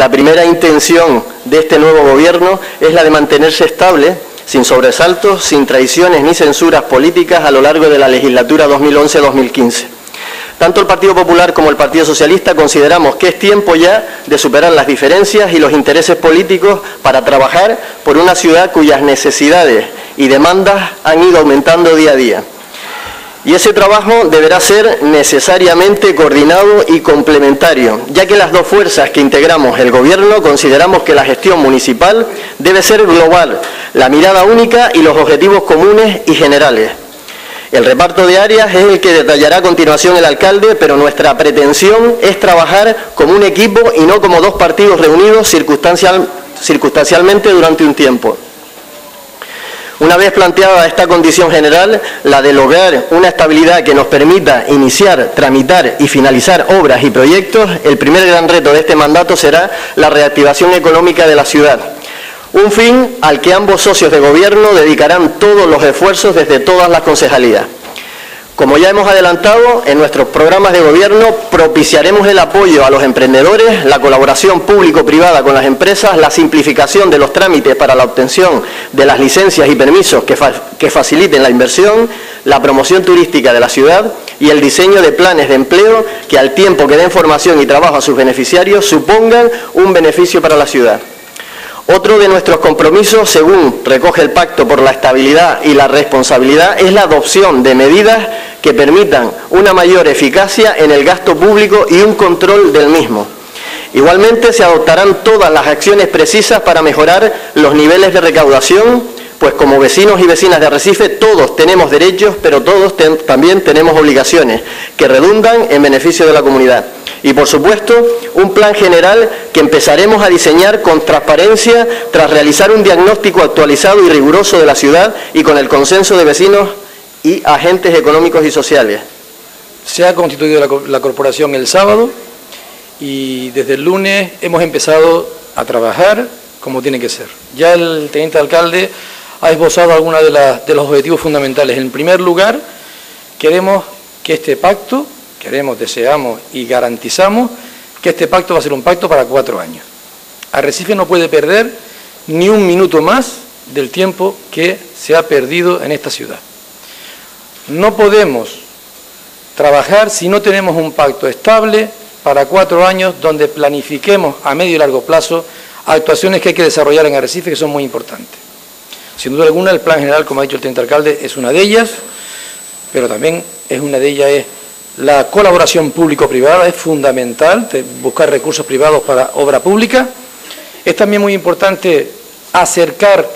La primera intención de este nuevo gobierno es la de mantenerse estable, sin sobresaltos, sin traiciones ni censuras políticas a lo largo de la legislatura 2011-2015. Tanto el Partido Popular como el Partido Socialista consideramos que es tiempo ya de superar las diferencias y los intereses políticos para trabajar por una ciudad cuyas necesidades y demandas han ido aumentando día a día. Y ese trabajo deberá ser necesariamente coordinado y complementario, ya que las dos fuerzas que integramos el Gobierno consideramos que la gestión municipal debe ser global, la mirada única y los objetivos comunes y generales. El reparto de áreas es el que detallará a continuación el alcalde, pero nuestra pretensión es trabajar como un equipo y no como dos partidos reunidos circunstancialmente durante un tiempo. Una vez planteada esta condición general, la de lograr una estabilidad que nos permita iniciar, tramitar y finalizar obras y proyectos, el primer gran reto de este mandato será la reactivación económica de la ciudad. Un fin al que ambos socios de gobierno dedicarán todos los esfuerzos desde todas las concejalías. Como ya hemos adelantado, en nuestros programas de gobierno propiciaremos el apoyo a los emprendedores, la colaboración público-privada con las empresas, la simplificación de los trámites para la obtención de las licencias y permisos que faciliten la inversión, la promoción turística de la ciudad y el diseño de planes de empleo que al tiempo que den formación y trabajo a sus beneficiarios supongan un beneficio para la ciudad. Otro de nuestros compromisos, según recoge el Pacto por la Estabilidad y la Responsabilidad, es la adopción de medidas que permitan una mayor eficacia en el gasto público y un control del mismo. Igualmente, se adoptarán todas las acciones precisas para mejorar los niveles de recaudación, pues como vecinos y vecinas de Arrecife todos tenemos derechos, pero todos también tenemos obligaciones que redundan en beneficio de la comunidad. Y por supuesto, un plan general que empezaremos a diseñar con transparencia tras realizar un diagnóstico actualizado y riguroso de la ciudad y con el consenso de vecinos y agentes económicos y sociales. Se ha constituido la corporación el sábado y desde el lunes hemos empezado a trabajar como tiene que ser. Ya el teniente alcalde ha esbozado algunos de los objetivos fundamentales. En primer lugar, queremos que este pacto... deseamos y garantizamos que este pacto va a ser un pacto para 4 años. Arrecife no puede perder ni un minuto más del tiempo que se ha perdido en esta ciudad. No podemos trabajar si no tenemos un pacto estable para 4 años donde planifiquemos a medio y largo plazo actuaciones que hay que desarrollar en Arrecife que son muy importantes. Sin duda alguna el plan general, como ha dicho el teniente alcalde, es una de ellas, pero también es una de ellas la colaboración público-privada es fundamental, buscar recursos privados para obra pública. Es también muy importante acercar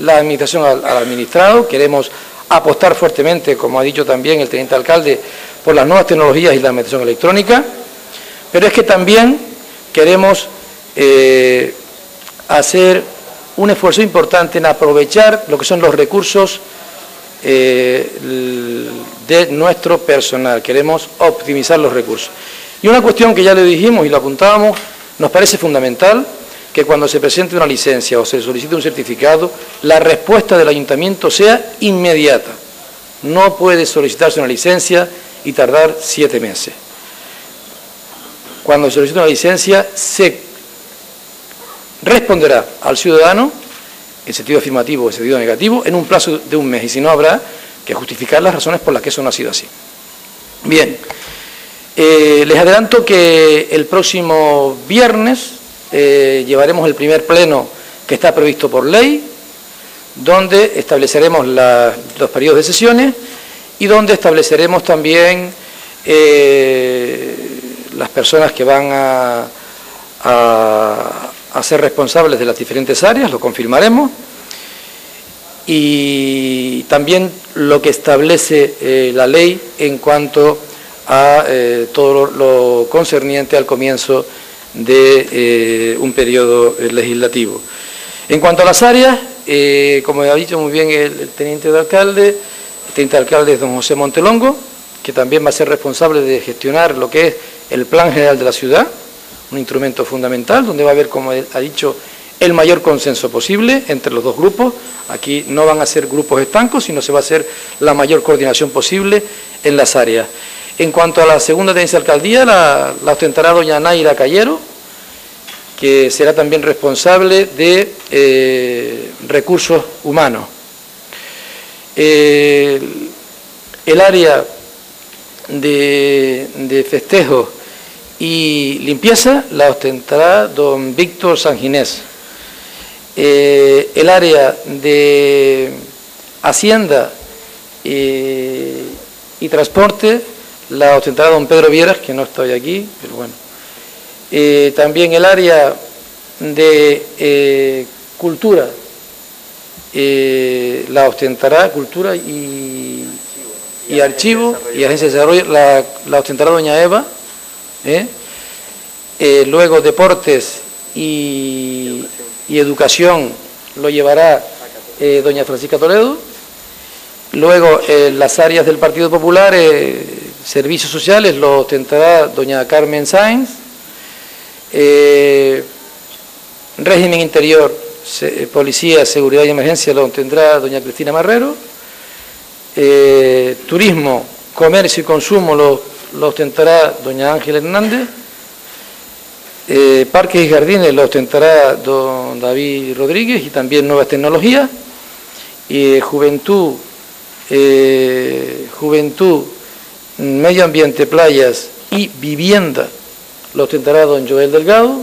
la administración al administrado. Queremos apostar fuertemente, como ha dicho también el teniente alcalde, por las nuevas tecnologías y la administración electrónica. Pero es que también queremos hacer un esfuerzo importante en aprovechar lo que son los recursos de nuestro personal. Queremos optimizar los recursos. Y una cuestión que ya le dijimos y lo apuntábamos, nos parece fundamental que cuando se presente una licencia o se solicite un certificado, la respuesta del ayuntamiento sea inmediata. No puede solicitarse una licencia y tardar 7 meses. Cuando se solicite una licencia, se responderá al ciudadano, en sentido afirmativo o en sentido negativo, en un plazo de 1 mes, y si no habrá que justificar las razones por las que eso no ha sido así. Bien, les adelanto que el próximo viernes llevaremos el primer pleno que está previsto por ley, donde estableceremos los periodos de sesiones y donde estableceremos también las personas que van a ser responsables de las diferentes áreas, lo confirmaremos, y también lo que establece la ley en cuanto a todo lo concerniente al comienzo de un periodo legislativo. En cuanto a las áreas, como ha dicho muy bien el teniente de alcalde, el teniente de alcalde es don José Montelongo, que también va a ser responsable de gestionar lo que es el Plan General de la Ciudad, un instrumento fundamental donde va a haber, como ha dicho, el mayor consenso posible entre los dos grupos. Aquí no van a ser grupos estancos, sino se va a hacer la mayor coordinación posible en las áreas. En cuanto a la segunda tenencia de alcaldía, la ostentará doña Nayra Callero, que será también responsable de recursos humanos. El área de festejos y limpieza la ostentará don Víctor Sanginés. El área de Hacienda y Transporte la ostentará don Pedro Vieras, que no estoy aquí, pero bueno. También el área de Cultura la ostentará, Cultura y Archivo y Agencia de Desarrollo la ostentará doña Eva. Luego Deportes y Educación lo llevará doña Francisca Toledo. Luego las áreas del Partido Popular, Servicios Sociales, lo ostentará doña Carmen Sainz. Régimen Interior, Policía, Seguridad y Emergencia lo tendrá doña Cristina Marrero. Turismo, Comercio y Consumo lo ostentará doña Ángela Hernández. Parques y Jardines lo ostentará don David Rodríguez, y también Nuevas Tecnologías. Juventud, Medio Ambiente, Playas y Vivienda lo ostentará don Joel Delgado,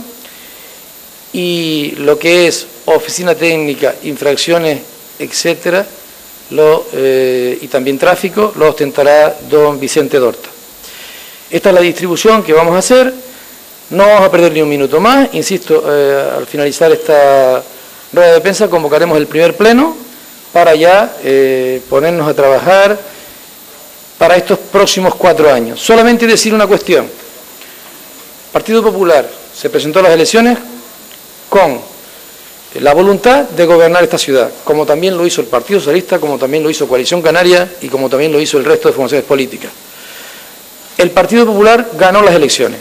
y lo que es Oficina Técnica, Infracciones, etcétera, y también Tráfico, lo ostentará don Vicente Dorta. Esta es la distribución que vamos a hacer, no vamos a perder ni un minuto más. Insisto, al finalizar esta rueda de prensa convocaremos el primer pleno para ya ponernos a trabajar para estos próximos 4 años. Solamente decir una cuestión. Partido Popular se presentó a las elecciones con la voluntad de gobernar esta ciudad, como también lo hizo el Partido Socialista, como también lo hizo Coalición Canaria y como también lo hizo el resto de formaciones políticas. El Partido Popular ganó las elecciones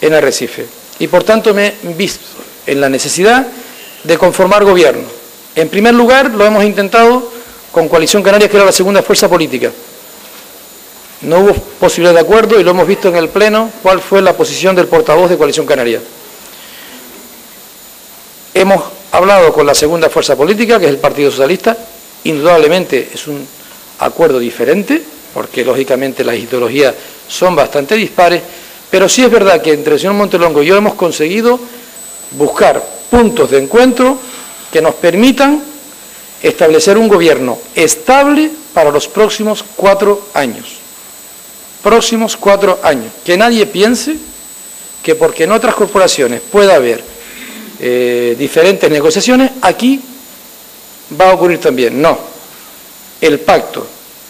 en Arrecife y por tanto me he visto en la necesidad de conformar gobierno. En primer lugar lo hemos intentado con Coalición Canaria, que era la segunda fuerza política. No hubo posibilidad de acuerdo y lo hemos visto en el Pleno cuál fue la posición del portavoz de Coalición Canaria. Hemos hablado con la segunda fuerza política, que es el Partido Socialista. Indudablemente es un acuerdo diferente, porque lógicamente las ideologías son bastante dispares, pero sí es verdad que entre el señor Montelongo y yo hemos conseguido buscar puntos de encuentro que nos permitan establecer un gobierno estable para los próximos 4 años. Próximos 4 años. Que nadie piense que porque en otras corporaciones pueda haber diferentes negociaciones, aquí va a ocurrir también. No. El pacto,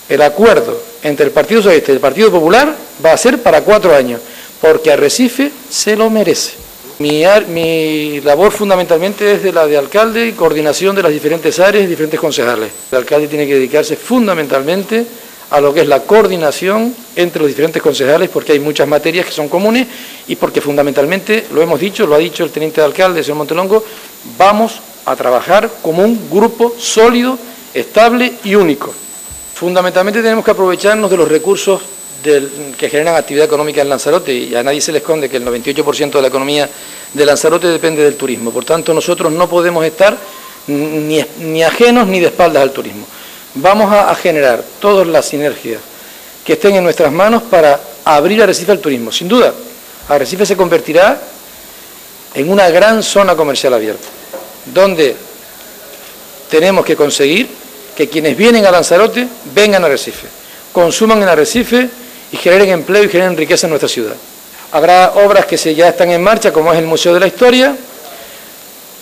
el acuerdo entre el Partido Socialista y el Partido Popular va a ser para 4 años, porque Arrecife se lo merece. Mi labor fundamentalmente es de la de alcalde y coordinación de las diferentes áreas y diferentes concejales. El alcalde tiene que dedicarse fundamentalmente a lo que es la coordinación entre los diferentes concejales, porque hay muchas materias que son comunes y porque fundamentalmente, lo hemos dicho, lo ha dicho el teniente de alcalde, señor Montelongo, vamos a trabajar como un grupo sólido, estable y único. Fundamentalmente tenemos que aprovecharnos de los recursos que generan actividad económica en Lanzarote, y a nadie se le esconde que el 98% de la economía de Lanzarote depende del turismo. Por tanto, nosotros no podemos estar ni ajenos ni de espaldas al turismo. Vamos a generar todas las sinergias que estén en nuestras manos para abrir Arrecife al turismo. Sin duda, Arrecife se convertirá en una gran zona comercial abierta, donde tenemos que conseguir que quienes vienen a Lanzarote vengan a Arrecife, consuman en Arrecife y generen empleo y generen riqueza en nuestra ciudad. Habrá obras que ya están en marcha, como es el Museo de la Historia.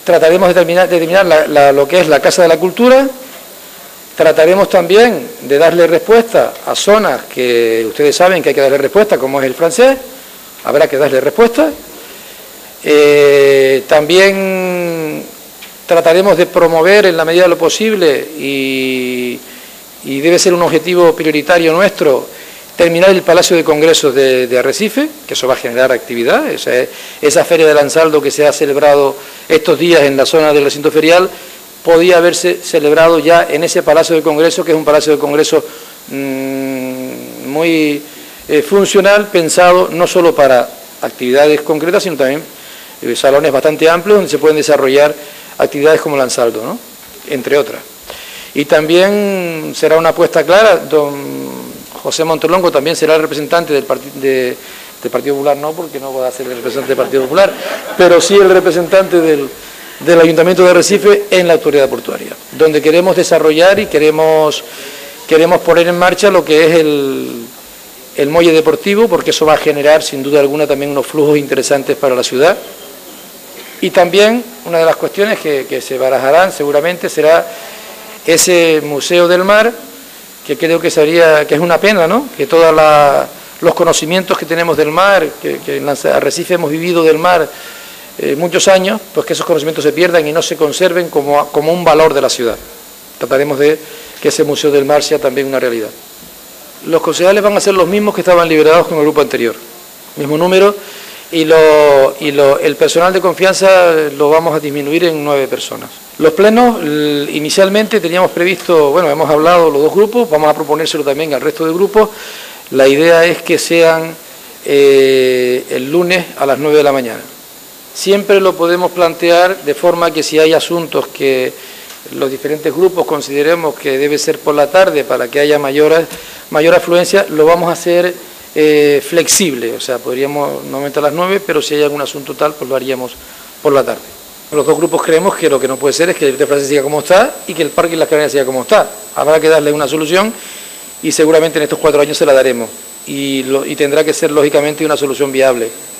Trataremos de terminar lo que es la Casa de la Cultura. Trataremos también de darle respuesta a zonas que ustedes saben que hay que darle respuesta, como es el francés. Habrá que darle respuesta. También trataremos de promover en la medida de lo posible, y debe ser un objetivo prioritario nuestro, terminar el Palacio de Congresos de Arrecife, que eso va a generar actividad. Esa Feria de Lanzaldo que se ha celebrado estos días en la zona del recinto ferial podía haberse celebrado ya en ese Palacio de Congresos, que es un Palacio de Congresos muy funcional, pensado no solo para actividades concretas, sino también salones bastante amplios donde se pueden desarrollar actividades como Lanzaldo, ¿no?, entre otras. Y también será una apuesta clara, don José Montelongo también será el representante del Partido Popular, no, porque no va a ser el representante del Partido Popular, pero sí el representante del Ayuntamiento de Arrecife en la Autoridad Portuaria, donde queremos desarrollar y queremos poner en marcha lo que es el muelle deportivo, porque eso va a generar sin duda alguna también unos flujos interesantes para la ciudad. Y también una de las cuestiones que se barajarán seguramente será ese Museo del Mar, que creo que sería, que es una pena, ¿no?, que todos los conocimientos que tenemos del mar, que en Arrecife hemos vivido del mar muchos años, pues que esos conocimientos se pierdan y no se conserven como un valor de la ciudad. Trataremos de que ese Museo del Mar sea también una realidad. Los concejales van a ser los mismos que estaban liberados con el grupo anterior, mismo número, y el personal de confianza lo vamos a disminuir en 9 personas. Los plenos, inicialmente teníamos previsto, bueno, hemos hablado los dos grupos, vamos a proponérselo también al resto de grupos. La idea es que sean el lunes a las 9 de la mañana. Siempre lo podemos plantear de forma que si hay asuntos que los diferentes grupos consideremos que debe ser por la tarde para que haya mayor afluencia, lo vamos a hacer flexible, o sea, podríamos no aumentar a las 9, pero si hay algún asunto tal, pues lo haríamos por la tarde. Los dos grupos creemos que lo que no puede ser es que el Islote del Francés siga como está y que el Parque y las Canarias siga como está. Habrá que darle una solución y seguramente en estos 4 años se la daremos y tendrá que ser lógicamente una solución viable.